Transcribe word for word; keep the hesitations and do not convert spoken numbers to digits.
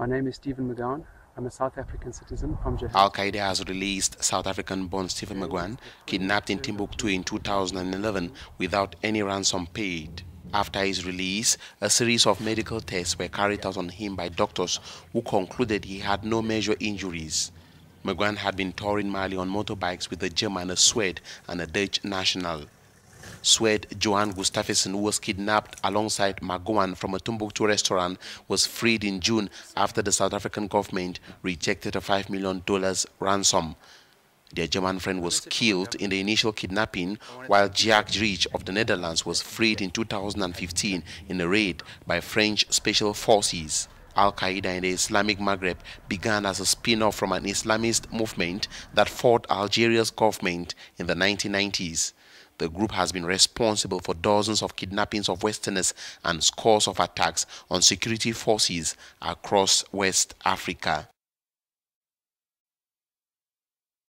My name is Stephen McGowan. I'm a South African citizen from Johannesburg. Al-Qaeda has released South African-born Stephen McGowan, kidnapped in Timbuktu in two thousand eleven without any ransom paid. After his release, a series of medical tests were carried out on him by doctors who concluded he had no major injuries. McGowan had been touring Mali on motorbikes with a German, a Swede, and a Dutch national. Swede Johan Gustafsson, who was kidnapped alongside McGowan from a Timbuktu restaurant, was freed in June after the South African government rejected a five million dollars ransom. Their German friend was killed in the initial kidnapping, while Jacques Dritch of the Netherlands was freed in two thousand fifteen in a raid by French special forces. Al-Qaeda in the Islamic Maghreb began as a spin-off from an Islamist movement that fought Algeria's government in the nineteen nineties. The group has been responsible for dozens of kidnappings of Westerners and scores of attacks on security forces across West Africa.